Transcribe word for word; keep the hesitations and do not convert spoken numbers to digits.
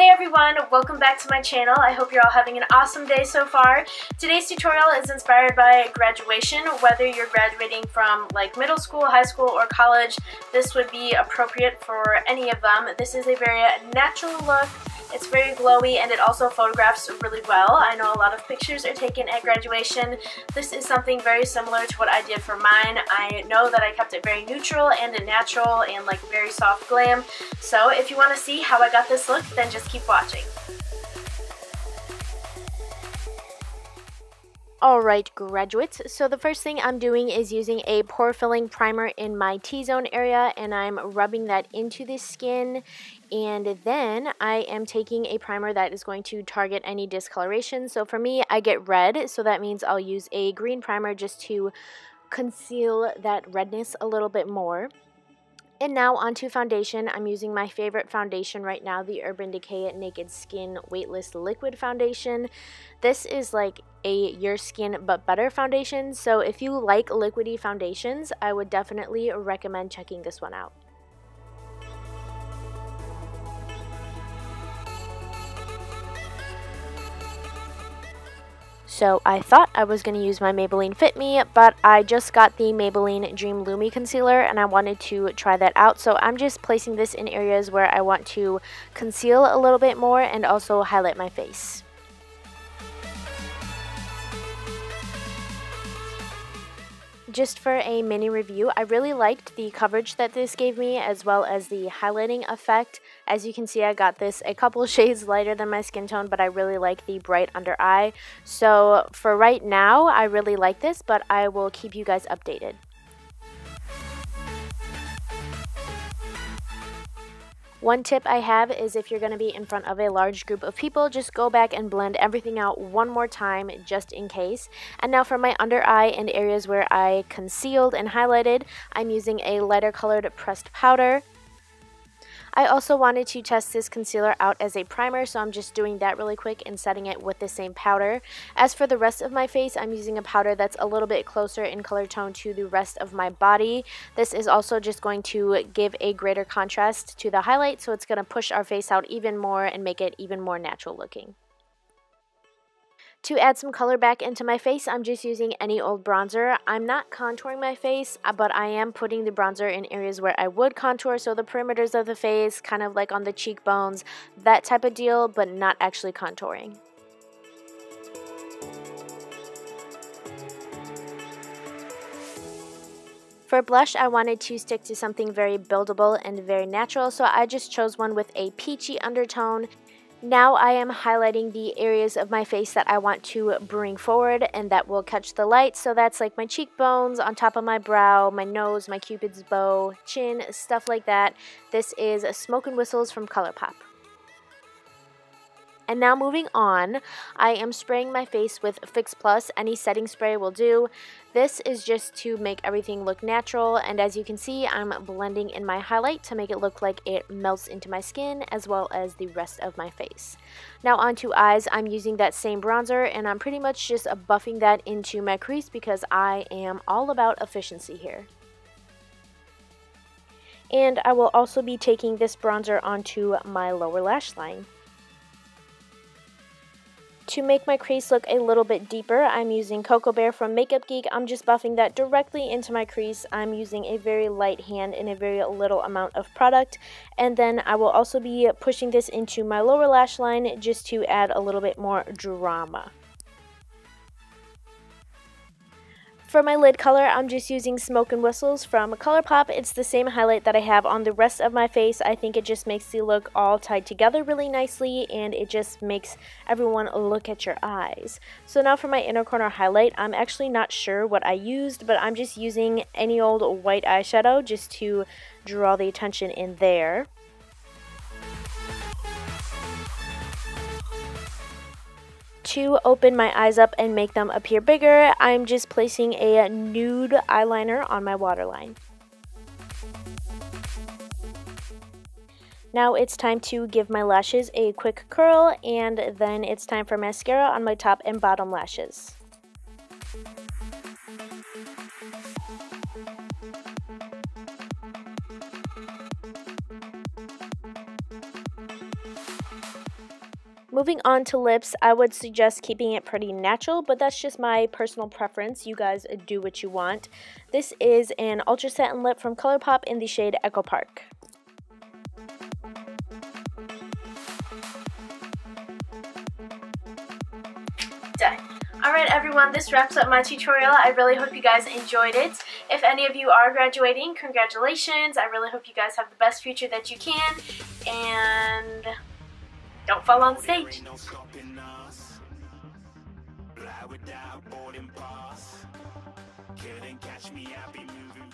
Hey everyone, welcome back to my channel. I hope you're all having an awesome day so far. Today's tutorial is inspired by graduation. Whether you're graduating from like middle school, high school, or college, this would be appropriate for any of them. This is a very natural look. It's very glowy and it also photographs really well. I know a lot of pictures are taken at graduation. This is something very similar to what I did for mine. I know that I kept it very neutral and natural and like very soft glam. So if you want to see how I got this look, then just keep watching. Alright graduates, so the first thing I'm doing is using a pore filling primer in my T-zone area and I'm rubbing that into the skin, and then I am taking a primer that is going to target any discoloration. So for me, I get red, so that means I'll use a green primer just to conceal that redness a little bit more. And now onto foundation. I'm using my favorite foundation right now, the Urban Decay Naked Skin Weightless Liquid Foundation. This is like a Your Skin But Better foundation, so if you like liquidy foundations, I would definitely recommend checking this one out. So I thought I was going to use my Maybelline Fit Me, but I just got the Maybelline Dream Lumi Concealer and I wanted to try that out. So I'm just placing this in areas where I want to conceal a little bit more and also highlight my face. Just for a mini review, I really liked the coverage that this gave me as well as the highlighting effect. As you can see, I got this a couple shades lighter than my skin tone, but I really like the bright under eye. So for right now, I really like this, but I will keep you guys updated. One tip I have is if you're going to be in front of a large group of people, just go back and blend everything out one more time just in case. And now for my under eye and areas where I concealed and highlighted, I'm using a lighter colored pressed powder. I also wanted to test this concealer out as a primer, so I'm just doing that really quick and setting it with the same powder. As for the rest of my face, I'm using a powder that's a little bit closer in color tone to the rest of my body. This is also just going to give a greater contrast to the highlight, so it's going to push our face out even more and make it even more natural looking. To add some color back into my face, I'm just using any old bronzer. I'm not contouring my face, but I am putting the bronzer in areas where I would contour, so the perimeters of the face, kind of like on the cheekbones, that type of deal, but not actually contouring. For blush, I wanted to stick to something very buildable and very natural, so I just chose one with a peachy undertone. Now I am highlighting the areas of my face that I want to bring forward and that will catch the light. So that's like my cheekbones, on top of my brow, my nose, my cupid's bow, chin, stuff like that. This is Smoke N Whistles from ColourPop. And now moving on, I am spraying my face with Fix Plus. Any setting spray will do. This is just to make everything look natural, and as you can see, I'm blending in my highlight to make it look like it melts into my skin as well as the rest of my face. Now onto eyes, I'm using that same bronzer and I'm pretty much just buffing that into my crease because I am all about efficiency here. And I will also be taking this bronzer onto my lower lash line. To make my crease look a little bit deeper, I'm using Cocoa Bear from Makeup Geek. I'm just buffing that directly into my crease. I'm using a very light hand and a very little amount of product. And then I will also be pushing this into my lower lash line just to add a little bit more drama. For my lid color, I'm just using Smoke N Whistles from ColourPop. It's the same highlight that I have on the rest of my face. I think it just makes the look all tied together really nicely, and it just makes everyone look at your eyes. So now for my inner corner highlight, I'm actually not sure what I used, but I'm just using any old white eyeshadow just to draw the attention in there. To open my eyes up and make them appear bigger, I'm just placing a nude eyeliner on my waterline. Now it's time to give my lashes a quick curl, and then it's time for mascara on my top and bottom lashes. Moving on to lips, I would suggest keeping it pretty natural, but that's just my personal preference. You guys do what you want. This is an Ultra Satin Lip from ColourPop in the shade Echo Park. Done. Alright everyone, this wraps up my tutorial. I really hope you guys enjoyed it. If any of you are graduating, congratulations. I really hope you guys have the best future that you can, and don't fall on stage. Fly without boarding pass. Couldn't catch me, I'll be moving.